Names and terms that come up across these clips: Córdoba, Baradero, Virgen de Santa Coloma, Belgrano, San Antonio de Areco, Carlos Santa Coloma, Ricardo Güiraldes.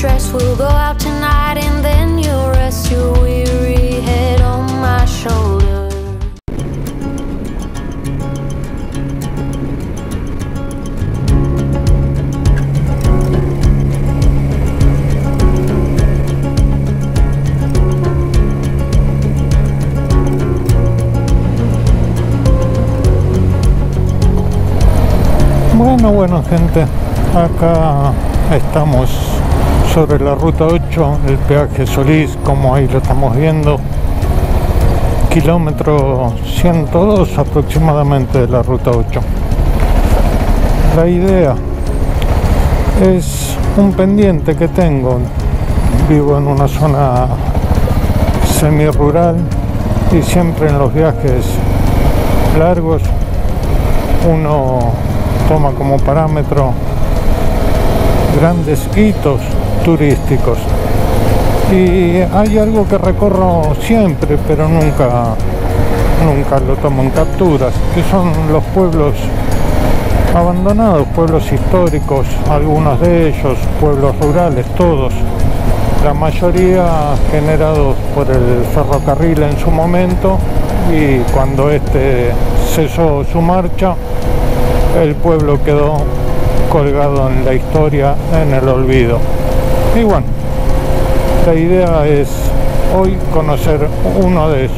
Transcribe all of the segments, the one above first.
dress. We'll go out tonight and then you'll rest your weary head on my shoulder. Bueno gente, acá estamos sobre la ruta 8, el peaje Solís, como ahí lo estamos viendo, kilómetro 102 aproximadamente de la ruta 8. La idea es un pendiente que tengo, vivo en una zona semirural y siempre en los viajes largos uno toma como parámetro grandes hitos turísticos, y hay algo que recorro siempre pero nunca lo tomo en capturas, que son los pueblos abandonados, pueblos históricos, algunos de ellos pueblos rurales, todos, la mayoría generados por el ferrocarril en su momento, y cuando este cesó su marcha el pueblo quedó colgado en la historia, en el olvido. Y bueno, la idea es hoy conocer uno de esos.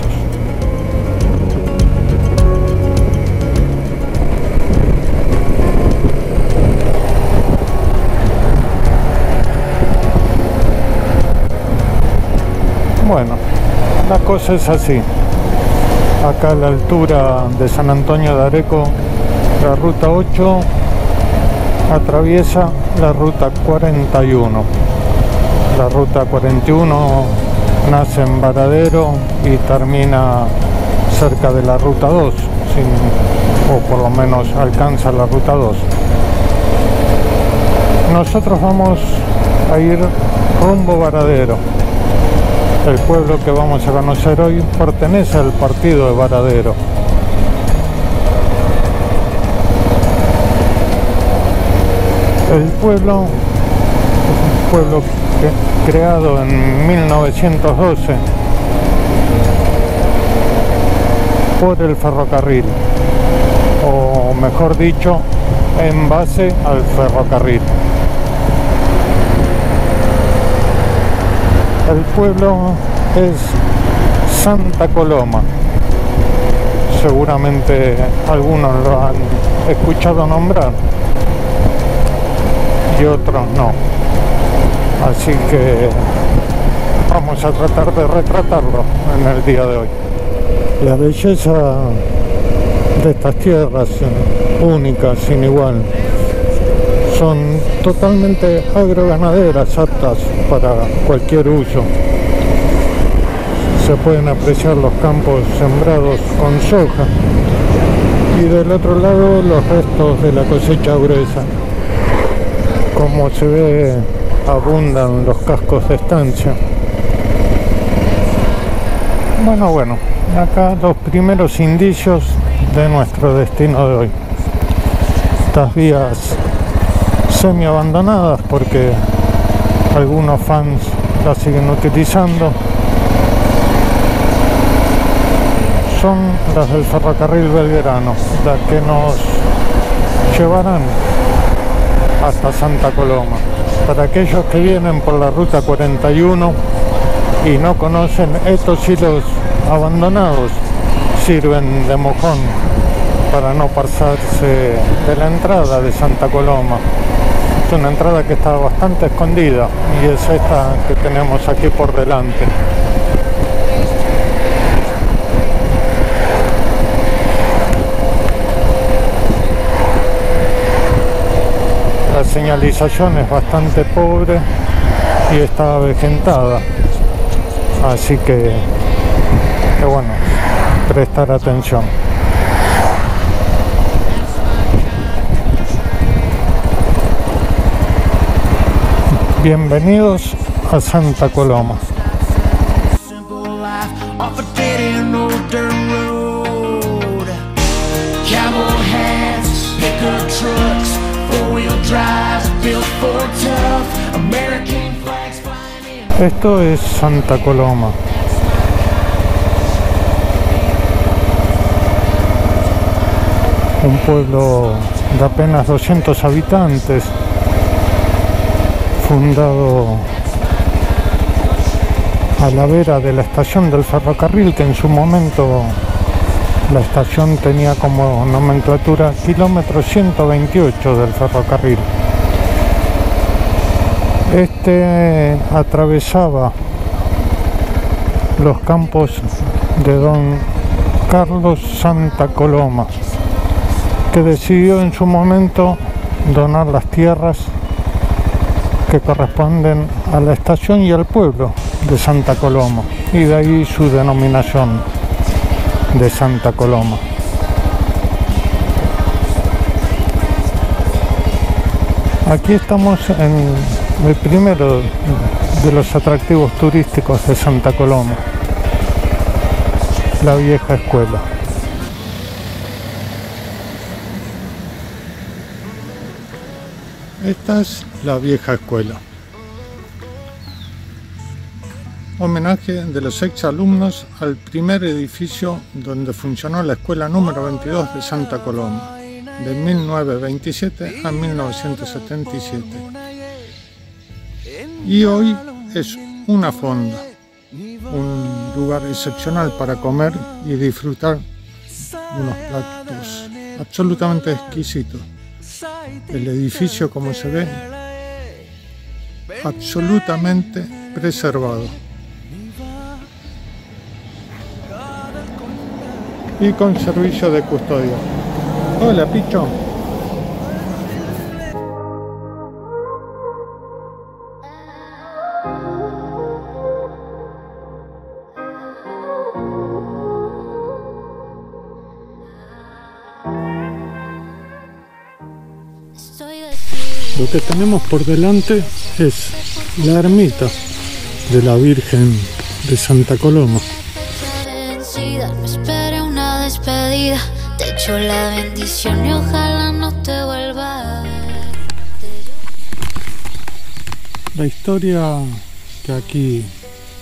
Bueno, la cosa es así. Acá a la altura de San Antonio de Areco, la ruta 8 atraviesa la ruta 41. La ruta 41 nace en Baradero y termina cerca de la ruta 2, o por lo menos alcanza la ruta 2. Nosotros vamos a ir rumbo Baradero. El pueblo que vamos a conocer hoy pertenece al partido de Baradero. El pueblo es un pueblo creado en 1912 por el ferrocarril, o mejor dicho, en base al ferrocarril. El pueblo es Santa Coloma. Seguramente algunos lo han escuchado nombrar y otros no, así que vamos a tratar de retratarlo en el día de hoy. La belleza de estas tierras, únicas, sin igual, son totalmente agroganaderas, aptas para cualquier uso. Se pueden apreciar los campos sembrados con soja y del otro lado los restos de la cosecha gruesa. Como se ve, abundan los cascos de estancia. Bueno, acá los primeros indicios de nuestro destino de hoy. Estas vías semi-abandonadas porque algunos fans las siguen utilizando. Son las del ferrocarril Belgrano, las que nos llevarán hasta Santa Coloma. Para aquellos que vienen por la ruta 41 y no conocen, estos hilos abandonados sirven de mojón para no pasarse de la entrada de Santa Coloma. Es una entrada que está bastante escondida y es esta que tenemos aquí por delante. La señalización es bastante pobre y está avejentada, así que bueno, prestar atención. Bienvenidos a Santa Coloma. Drives built for tough American flag. Esto es Santa Coloma. Un pueblo de apenas 200 habitantes, fundado a la vera de la estación del ferrocarril, que en su momento la estación tenía como nomenclatura kilómetro 128 del ferrocarril. Este atravesaba los campos de don Carlos Santa Coloma, que decidió en su momento donar las tierras que corresponden a la estación y al pueblo de Santa Coloma, y de ahí su denominación de Santa Coloma. Aquí estamos en el primero de los atractivos turísticos de Santa Coloma, la vieja escuela. Esta es la vieja escuela, homenaje de los exalumnos al primer edificio donde funcionó la escuela número 22 de Santa Coloma, de 1927 a 1977. Y hoy es una fonda, un lugar excepcional para comer y disfrutar de unos platos absolutamente exquisitos. El edificio, como se ve, absolutamente preservado. Y con servicio de custodia. Hola, Picho. Lo que tenemos por delante es la ermita de la Virgen de Santa Coloma. Me espera una despedida, te echo la bendición y ojalá no te vuelva a ver. La historia que aquí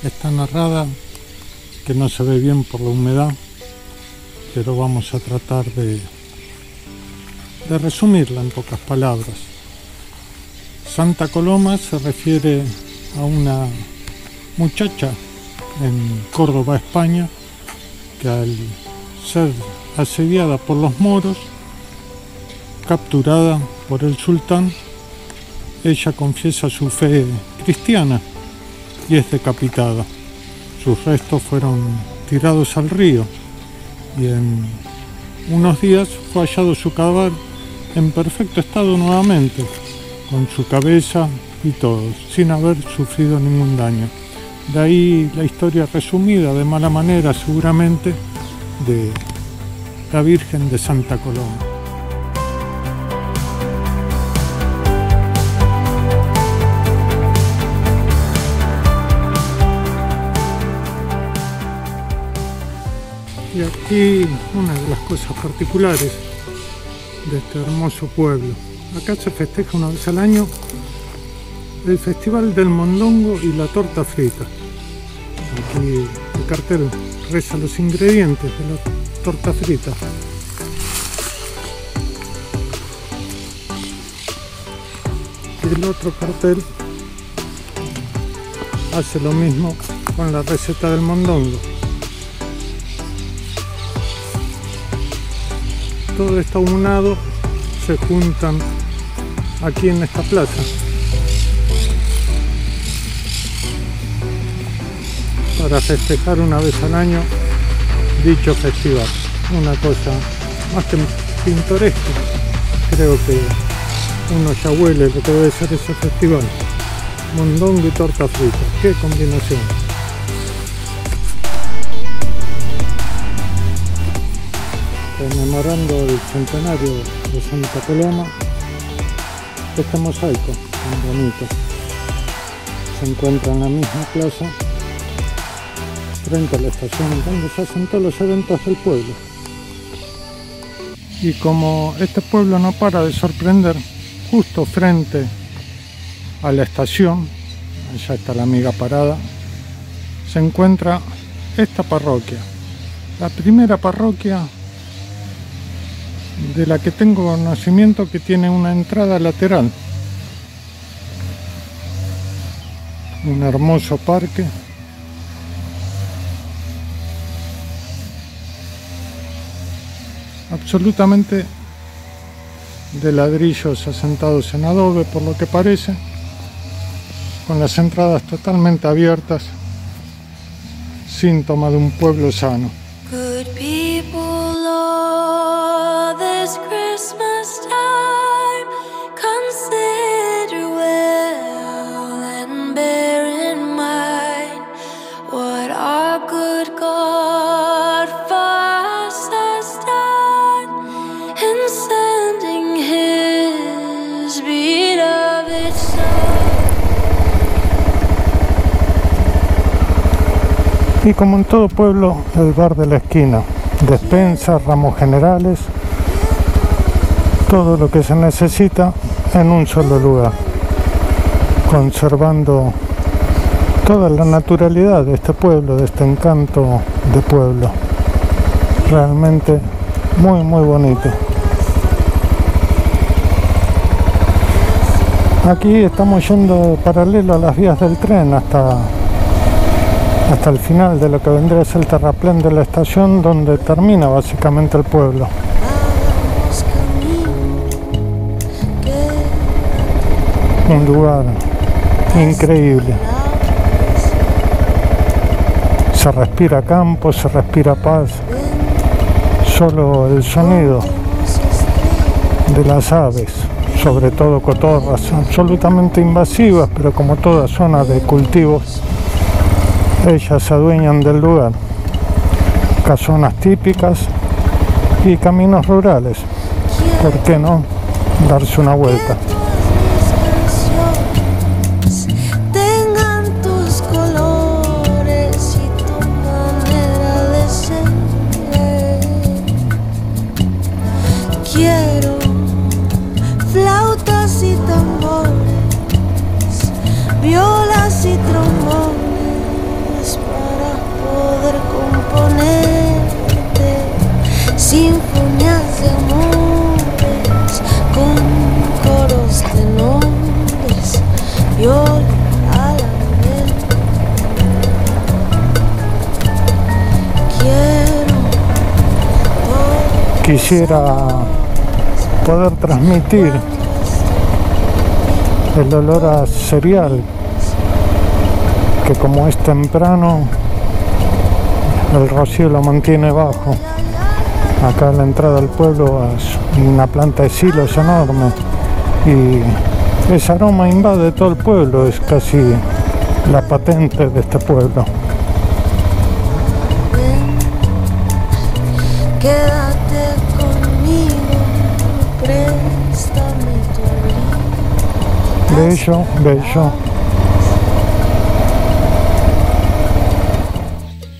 está narrada, que no se ve bien por la humedad, pero vamos a tratar de resumirla en pocas palabras. Santa Coloma se refiere a una muchacha en Córdoba, España, que al ser asediada por los moros, capturada por el sultán, ella confiesa su fe cristiana y es decapitada. Sus restos fueron tirados al río y en unos días fue hallado su cadáver en perfecto estado nuevamente, con su cabeza y todo, sin haber sufrido ningún daño. De ahí la historia resumida, de mala manera seguramente, de la Virgen de Santa Coloma. Y aquí una de las cosas particulares de este hermoso pueblo. Acá se festeja una vez al año el Festival del Mondongo y la Torta Frita. Aquí el cartel reza los ingredientes de la torta frita. Y el otro cartel hace lo mismo con la receta del mondongo. Todo está unado, se juntan aquí en esta plaza para festejar una vez al año dicho festival. Una cosa más que pintoresca, creo que uno ya huele lo que debe ser ese festival. Mondongo y torta frita, qué combinación. Conmemorando el centenario de Santa Coloma, este mosaico tan bonito se encuentra en la misma plaza frente a la estación donde se hacen todos los eventos del pueblo. Y como este pueblo no para de sorprender, justo frente a la estación ya está la amiga parada, se encuentra esta parroquia, la primera parroquia de la que tengo conocimiento que tiene una entrada lateral. Un hermoso parque. Absolutamente de ladrillos asentados en adobe, por lo que parece, con las entradas totalmente abiertas, síntoma de un pueblo sano. Y como en todo pueblo, el bar de la esquina, despensas, ramos generales, todo lo que se necesita en un solo lugar, conservando toda la naturalidad de este pueblo, de este encanto de pueblo. Realmente muy muy bonito. Aquí estamos yendo paralelo a las vías del tren hasta el final de lo que vendría a ser el terraplén de la estación, donde termina básicamente el pueblo. Un lugar increíble. Se respira campo, se respira paz. Solo el sonido de las aves, sobre todo cotorras, absolutamente invasivas, pero como toda zona de cultivos, ellas se adueñan del lugar. Casonas típicas y caminos rurales. ¿Por qué no darse una vuelta? Quisiera poder transmitir el olor a cereal, que como es temprano, el rocío lo mantiene bajo. Acá en la entrada al pueblo es una planta de silos enorme y ese aroma invade todo el pueblo, es casi la patente de este pueblo. Bello, bello.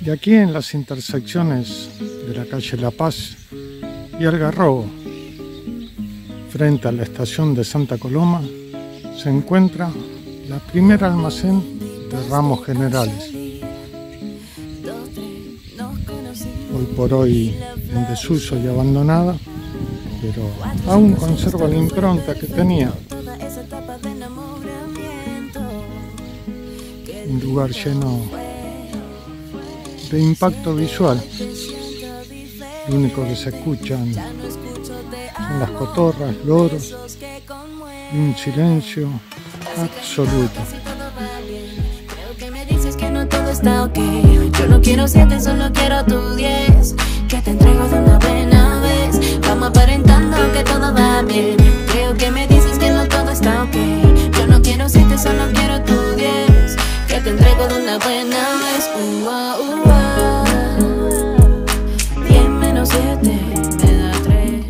Y aquí en las intersecciones de la calle La Paz y Algarrobo, frente a la estación de Santa Coloma, se encuentra la primera almacén de ramos generales. Hoy por hoy en desuso y abandonada, pero aún conserva la impronta que tenía. Un lugar lleno de impacto visual. Lo único que se escuchan son las cotorras, loros y un silencio absoluto. Yo no quiero 7, solo quiero tu 10. Que te entrego de una buena vez. Vamos aparentando que todo va bien. Creo que me dices que no todo está ok. Yo no quiero 7, solo quiero tu 10. Te entrego de una buena vez. Uah. 10 menos 7 me da 3.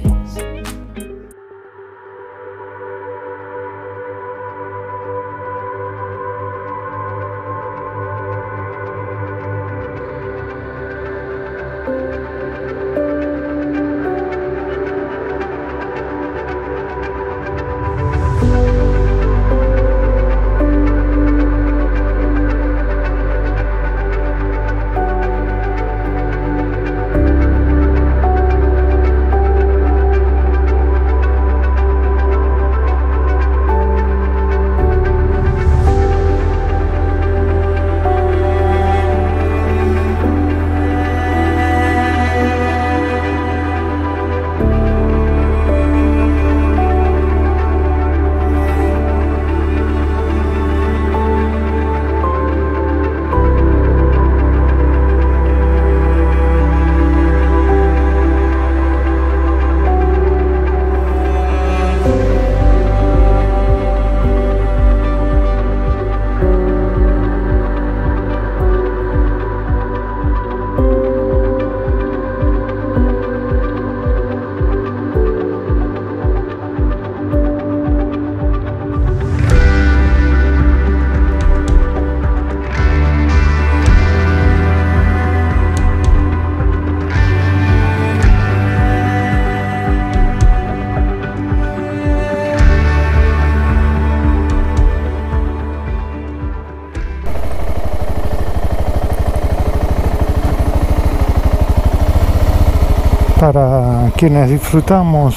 para quienes disfrutamos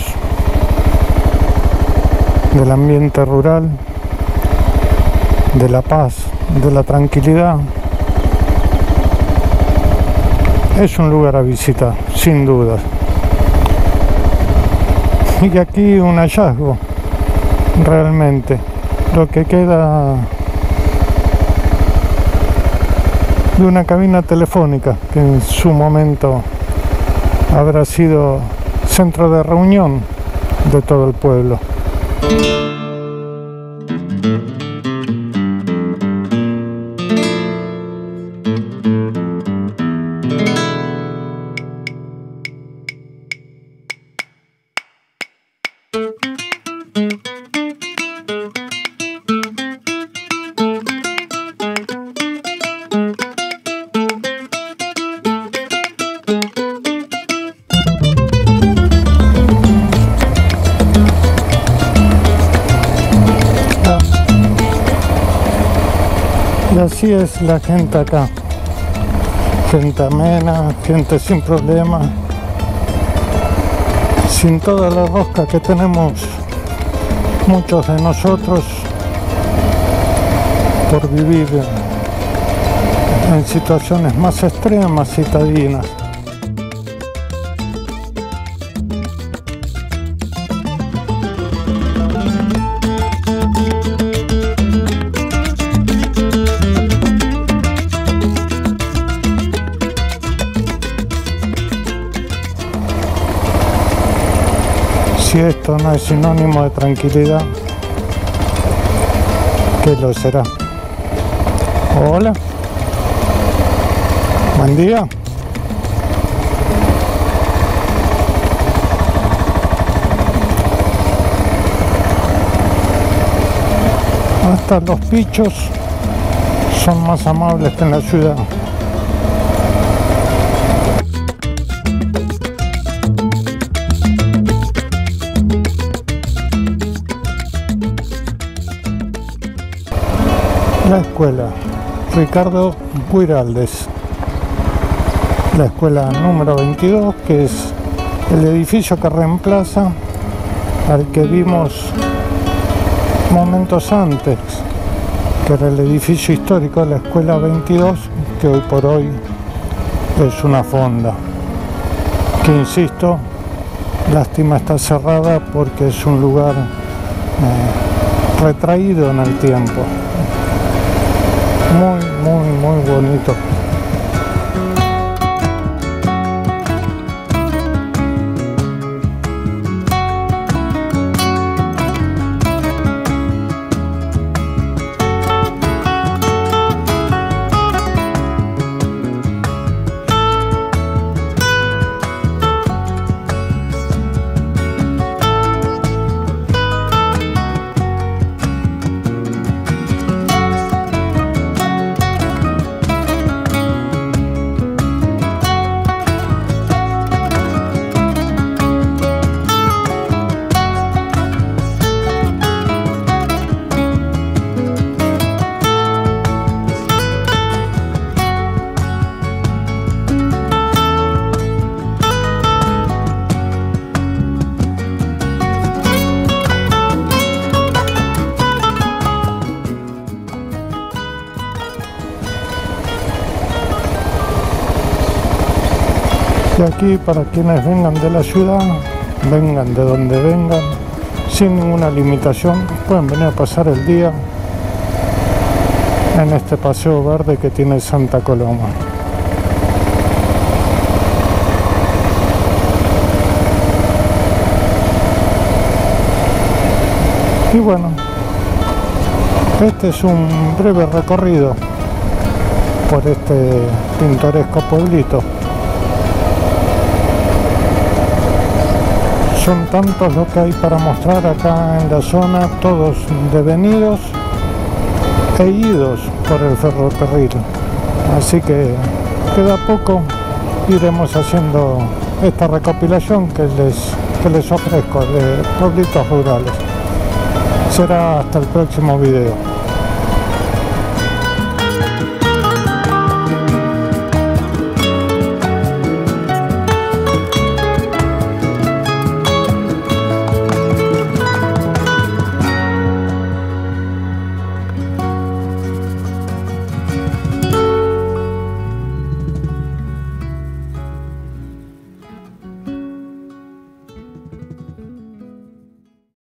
del ambiente rural, de la paz, de la tranquilidad. Es un lugar a visitar, sin duda. Y aquí un hallazgo, realmente. Lo que queda de una cabina telefónica, que en su momento habrá sido centro de reunión de todo el pueblo. Así es la gente acá, gente amena, gente sin problemas, sin toda la rosca que tenemos muchos de nosotros por vivir en situaciones más extremas citadinas. Si esto no es sinónimo de tranquilidad, ¿qué lo será? Hola, buen día. Hasta los bichos son más amables que en la ciudad. La escuela Ricardo Güiraldes, la escuela número 22, que es el edificio que reemplaza al que vimos momentos antes, que era el edificio histórico de la escuela 22, que hoy por hoy es una fonda, que insisto, lástima está cerrada porque es un lugar retraído en el tiempo. Muy, muy, muy bonito. Aquí, para quienes vengan de la ciudad, vengan de donde vengan, sin ninguna limitación, pueden venir a pasar el día en este paseo verde que tiene Santa Coloma. Y bueno, este es un breve recorrido por este pintoresco pueblito. Son tantos los que hay para mostrar acá en la zona, todos devenidos e idos por el ferrocarril. Así que queda poco, iremos haciendo esta recopilación que les ofrezco de pueblitos rurales. Será hasta el próximo video.